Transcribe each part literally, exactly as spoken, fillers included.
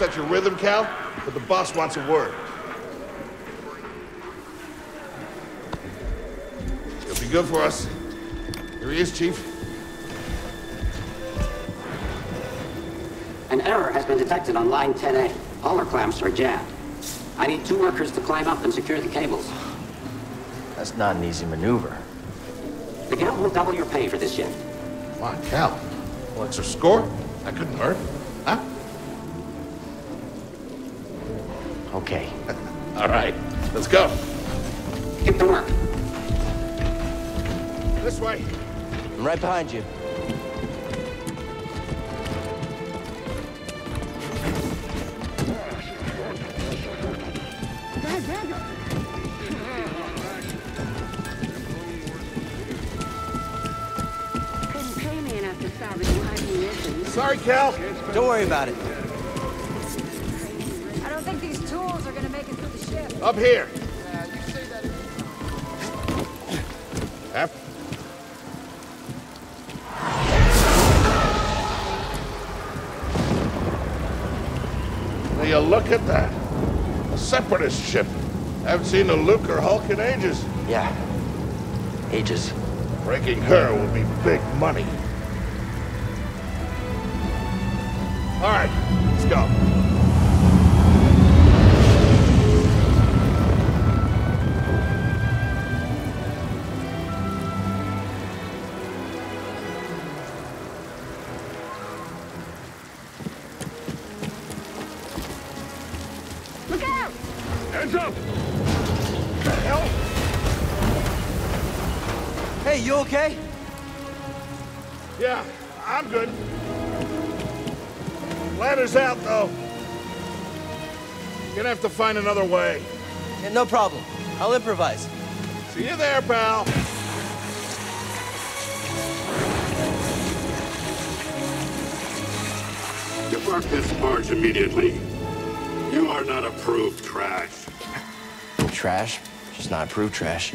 set your rhythm, Cal, but the boss wants a word. It'll be good for us. Here he is, Chief. An error has been detected on line ten A. All our clamps are jammed. I need two workers to climb up and secure the cables. That's not an easy maneuver. The Gal will double your pay for this shift. Come on, Cal. Well, extra score? That couldn't hurt. Huh? Okay. All right. Let's go. Get to work. This way. I'm right behind you. Sorry, Cal. Don't worry about it. I don't think these tools are gonna make it through the ship. Up here. Yeah, you say that. Yep. Now you look at that. A separatist ship. I haven't seen a Luke or Hulk in ages. Yeah. Ages. Breaking her will be big money. All right, let's go. Look out! Heads up! Help! Hey, you okay? Yeah, I'm good. Ladder's out, though. You're gonna have to find another way. Yeah, no problem. I'll improvise. See you there, pal. Depart this barge immediately. You are not approved trash. Trash? Just not approved trash.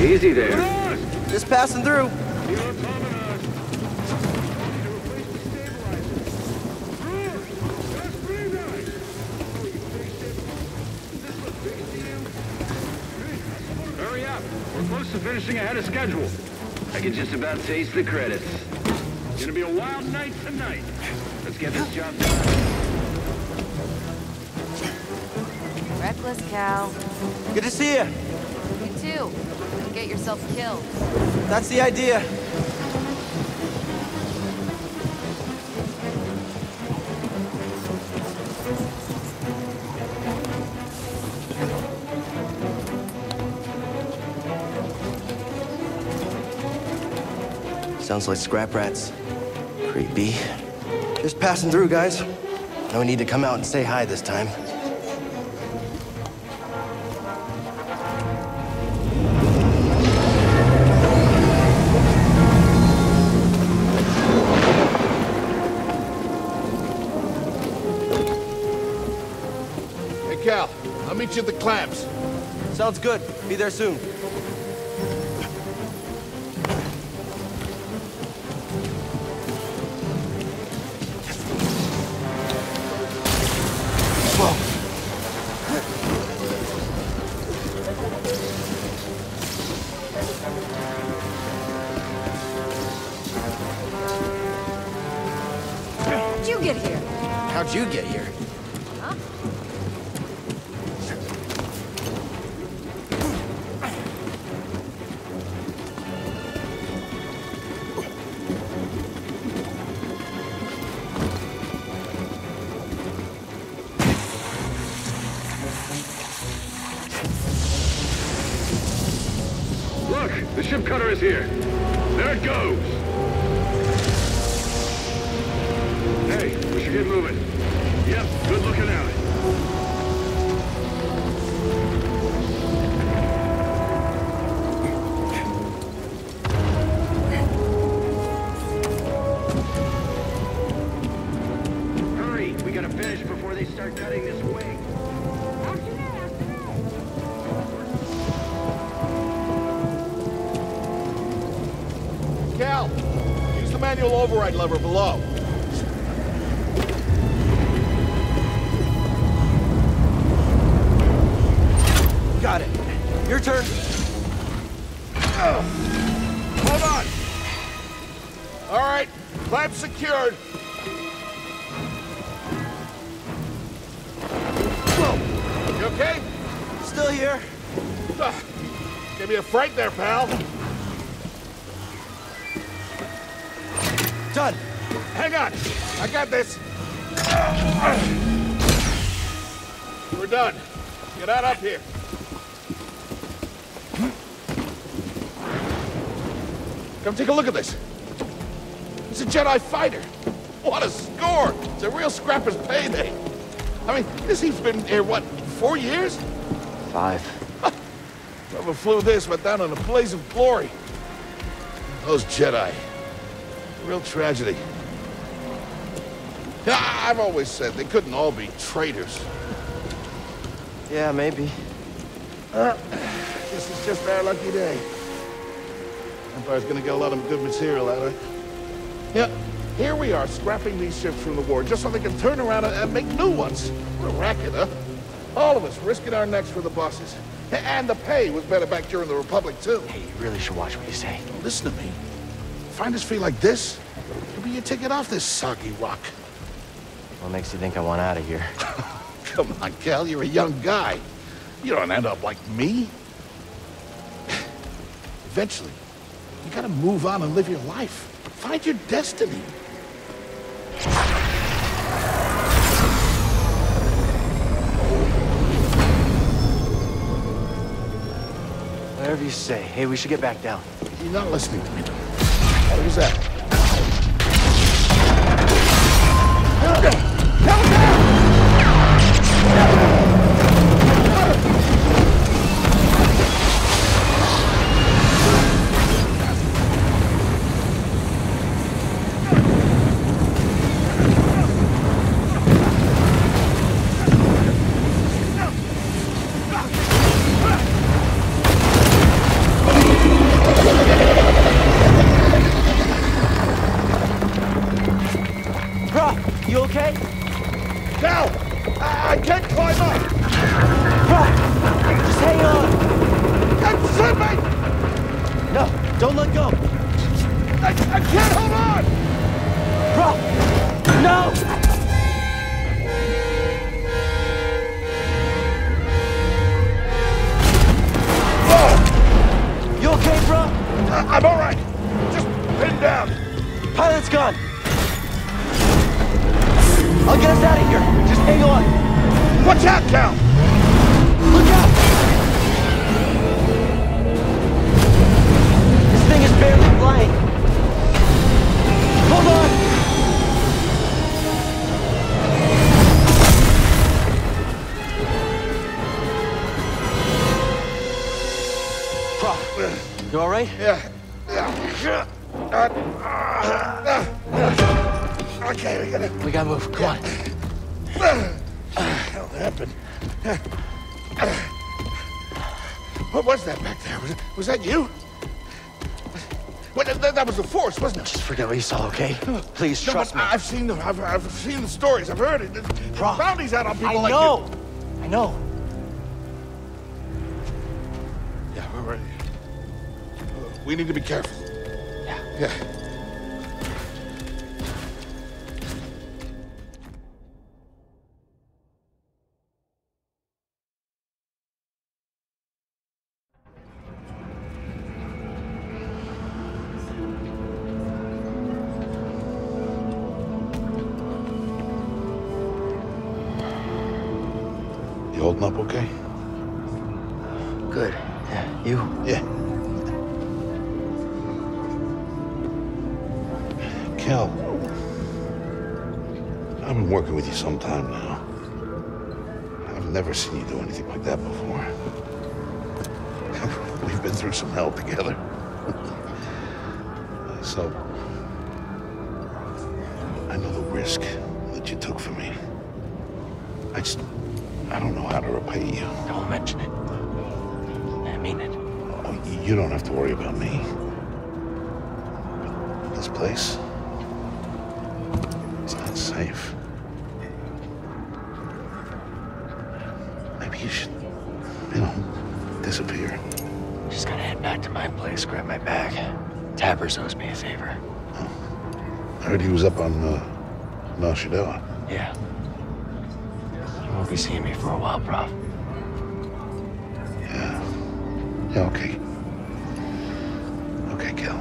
Easy there. Just passing through. Hurry up. We're close to finishing ahead of schedule. I can just about taste the credits. It's gonna be a wild night tonight. Let's get this job done. Reckless, Cal. Good to see you. You too. Get yourself killed. That's the idea. Sounds like scrap rats. Creepy. Just passing through, guys. No need to come out and say hi this time. Meet you at the clamps. Sounds good. Be there soon. Whoa. How'd you get here? How'd you get here? The ship cutter is here. There it goes. Hey, we should get moving. Yep, good looking alley. Hurry, we gotta finish before they start cutting this way. After that, after that. Cal, use the manual override lever below. Got it. Your turn. Oh. Hold on. All right. Clamp secured. Whoa. You okay? Still here. Uh, gave me a fright there, pal. Done. Hang on. I got this. We're done. Get out up here. Come take a look at this. It's a Jedi fighter. What a score! It's a real scrapper's payday. I mean, this he's been here, what, four years? Five. Whoever flew this went down in a blaze of glory. Those Jedi. Real tragedy. Ah, I've always said they couldn't all be traitors. Yeah, maybe. Uh, this is just our lucky day. Empire's gonna get a lot of good material out of it. Yeah, here we are, scrapping these ships from the war, just so they can turn around and, and make new ones. What a racket, huh? All of us risking our necks for the bosses. And the pay was better back during the Republic, too. Hey, you really should watch what you say. Listen to me. Find us free like this, it'll be your ticket off this soggy rock. What makes you think I want out of here? Come on, Cal, you're a young guy. You don't end up like me. Eventually. You gotta move on and live your life. Find your destiny. Whatever you say. Hey, we should get back down. You're not listening to me. What was that? We saw, okay? Please no, trust me. I've seen the I've, I've seen the stories. I've heard it. Bro, bounties out on people I like know. you. I know. Yeah, we're ready. We need to be careful. Yeah. Yeah. Holding up okay? Good. Yeah. You? Yeah. Cal. I I've been working with you some time now. I've never seen you do anything like that before. We've been through some hell together. So, I know the risk that you took for me. I just, I don't know how to repay you. Don't mention it. I mean it. Oh, you don't have to worry about me. This place, it's not safe. Maybe you should, you know, disappear. Just gotta head back to my place, grab my bag. Tappers owes me a favor. Oh. I heard he was up on uh, Mount Shadella. Yeah. You won't be seeing me for a while, Prof. Yeah. Yeah, okay. Okay, Cal.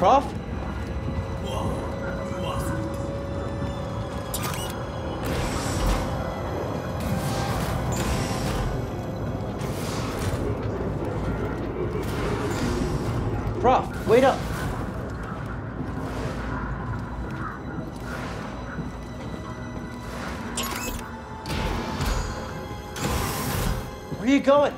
Prof? Whoa. Whoa. Prof, wait up. Where are you going?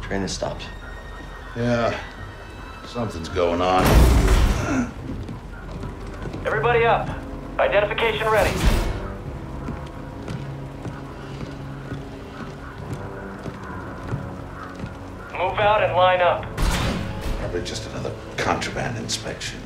Train has stopped. Yeah, something's going on. Everybody up. Identification ready. Move out and line up. Probably just another contraband inspection.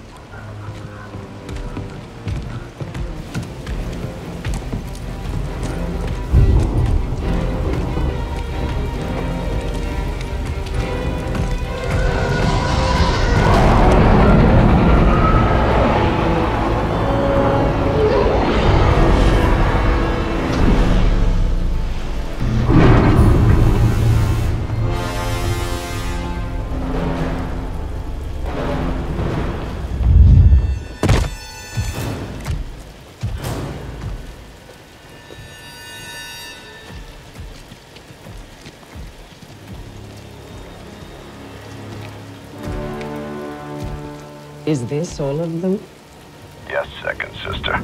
Is this all of them? Yes, second sister.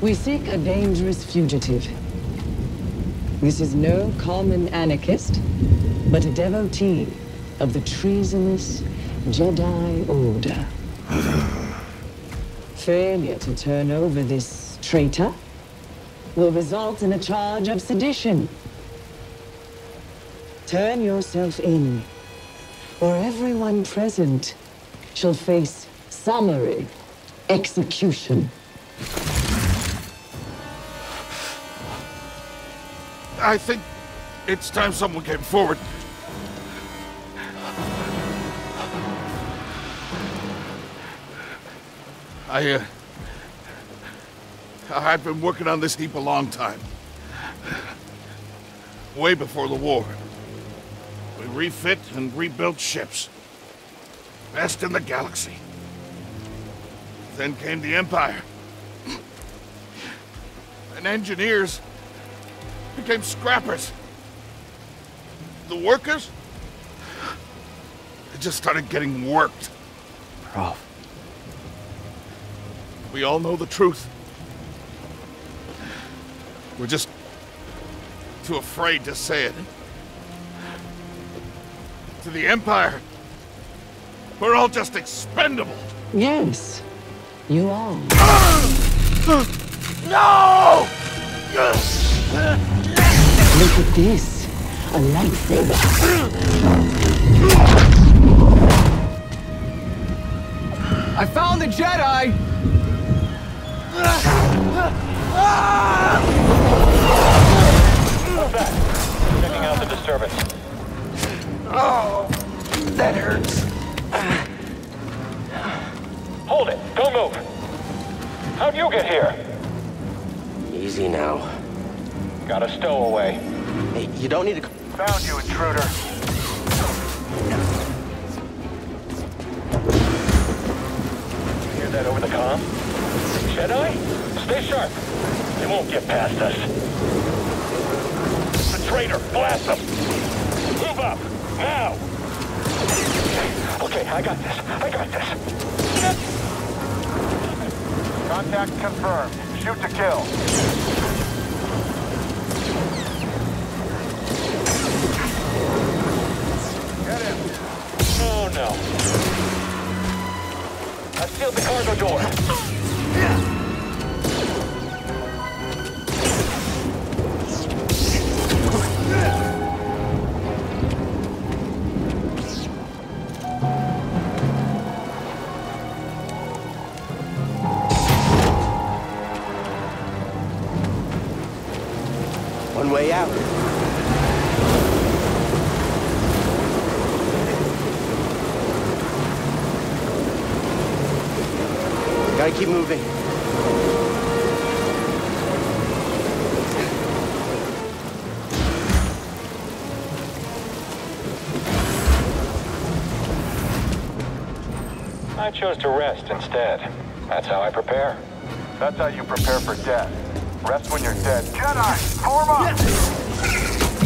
We seek a dangerous fugitive. This is no common anarchist, but a devotee of the treasonous Jedi Order. Failure to turn over this traitor will result in a charge of sedition. Turn yourself in, or everyone present shall face summary execution. I think it's time someone came forward. I, uh... I've been working on this heap a long time. Way before the war. We refit and rebuilt ships. Best in the galaxy. Then came the Empire. And engineers became scrappers. The workers? They just started getting worked. Prof. We all know the truth. We're just too afraid to say it. To the Empire, we're all just expendable. Yes, you are. No! Look at this, a lightsaber. I found the Jedi. Back. Checking out the disturbance. Oh, that hurts. Hold it. Don't move. How'd you get here? Easy now. Got a stowaway. Hey, you don't need to... Found you, intruder. Hear that over the comm? Jedi? Stay sharp. They won't get past us. Traitor, blast them! Move up! Now! Okay, I got this. I got this. Contact confirmed. Shoot to kill. Get in. Oh no. I sealed the cargo door. Yeah. One way out. Gotta keep moving. I chose to rest instead. That's how I prepare. That's how you prepare for death. Rest when you're dead. Jedi, form up!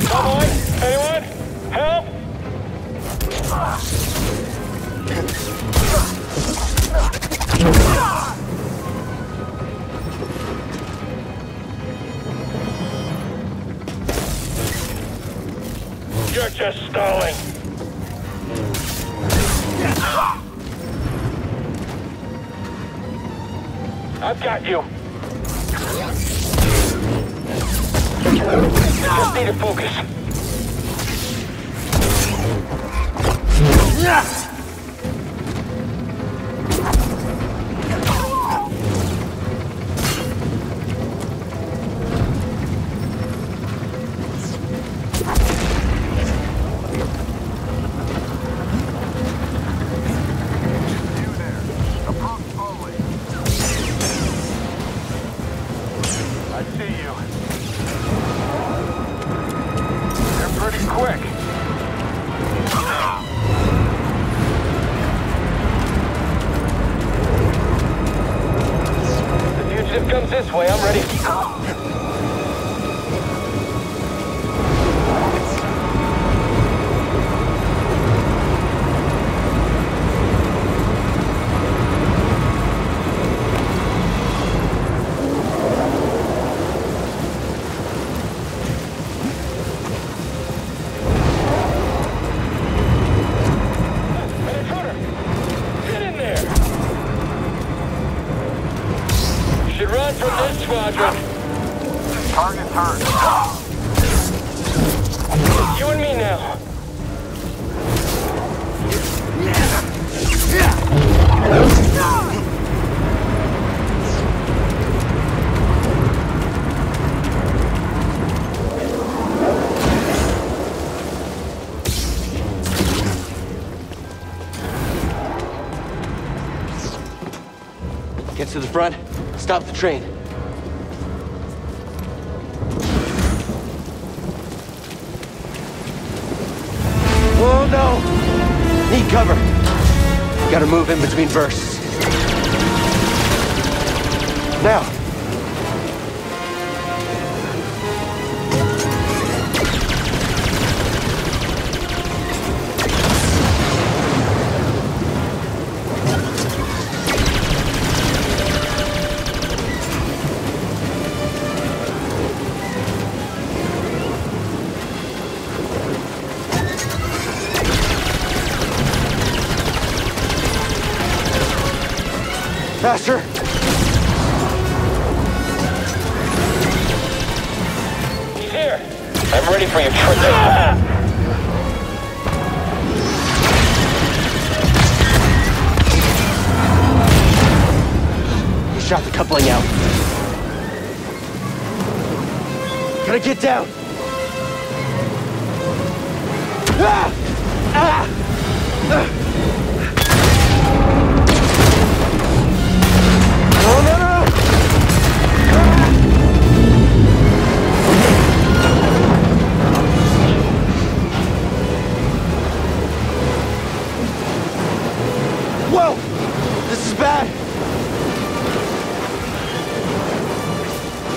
Cowboy, anyone? Help! You're just stalling. I've got you. Just need to focus. To the front, stop the train. no! Need cover. Gotta move in between bursts. Now. Faster! He's here! I'm ready for your trick. Ah! He shot the coupling out. Gotta get down! Ah! Ah! Ah!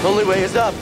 Only way is up.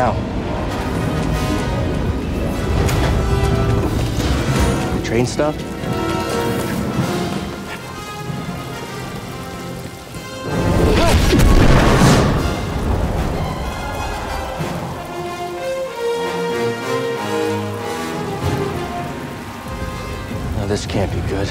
Now. The train stopped? Now this can't be good.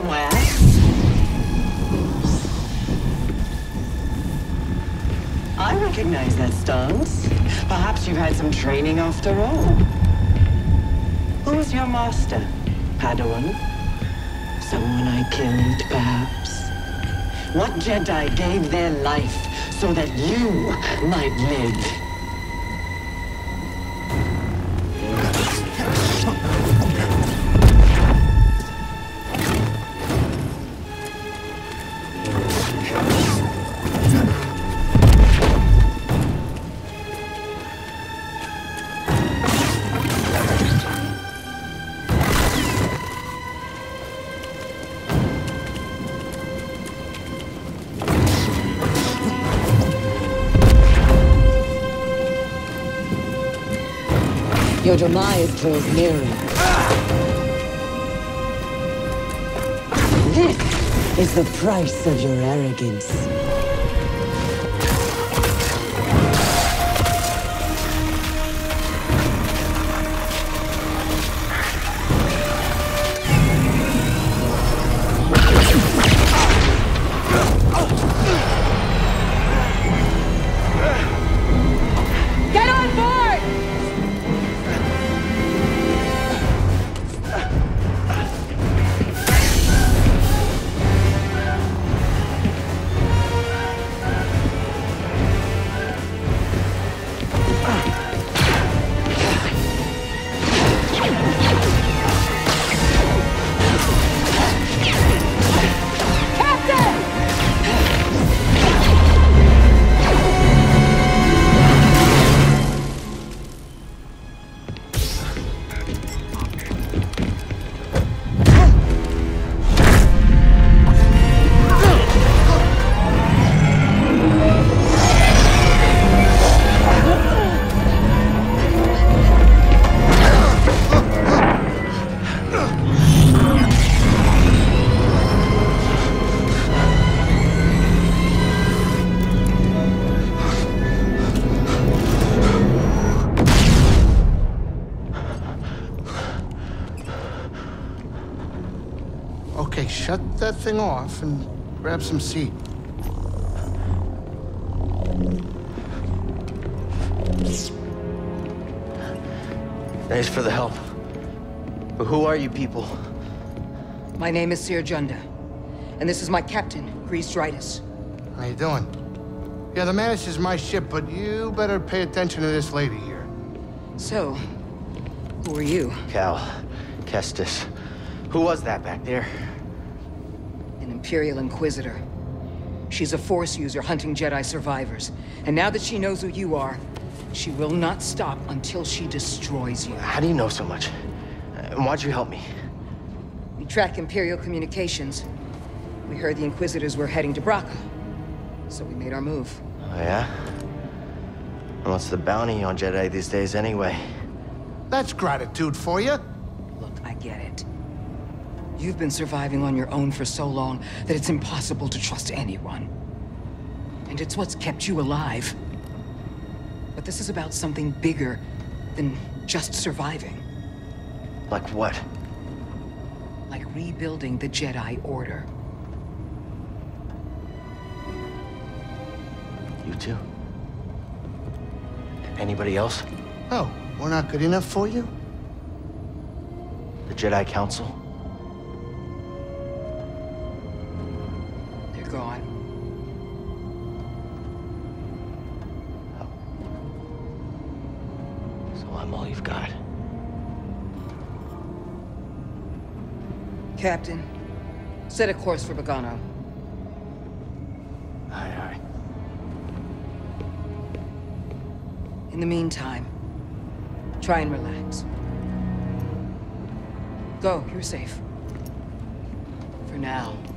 somewhere. I recognize that stance. Perhaps you've had some training after all. Who was your master, Padawan? Someone I killed, perhaps? What Jedi gave their life so that you might live? Your demise draws nearer. Ah! This is the price of your arrogance. That thing off and grab some seat. Thanks for the help. But who are you people? My name is Sir Junda, and this is my captain, Greez Dritus. How you doing? Yeah, the Mantis is my ship, but you better pay attention to this lady here. So, who are you? Cal Kestis. Who was that back there? Imperial Inquisitor. She's a Force user hunting Jedi survivors. And now that she knows who you are, she will not stop until she destroys you. How do you know so much? And why'd you help me? We track Imperial communications. We heard the Inquisitors were heading to Bracca. So we made our move. Oh, yeah? And what's the bounty on Jedi these days anyway? That's gratitude for you. Look, I get it. You've been surviving on your own for so long that it's impossible to trust anyone. And it's what's kept you alive. But this is about something bigger than just surviving. Like what? Like rebuilding the Jedi Order. You too? Anybody else? Oh, we're not good enough for you? The Jedi Council? Gone. Oh. So I'm all you've got. Captain, set a course for Bogano. Aye, aye. In the meantime, try and relax. Go, you're safe. For now.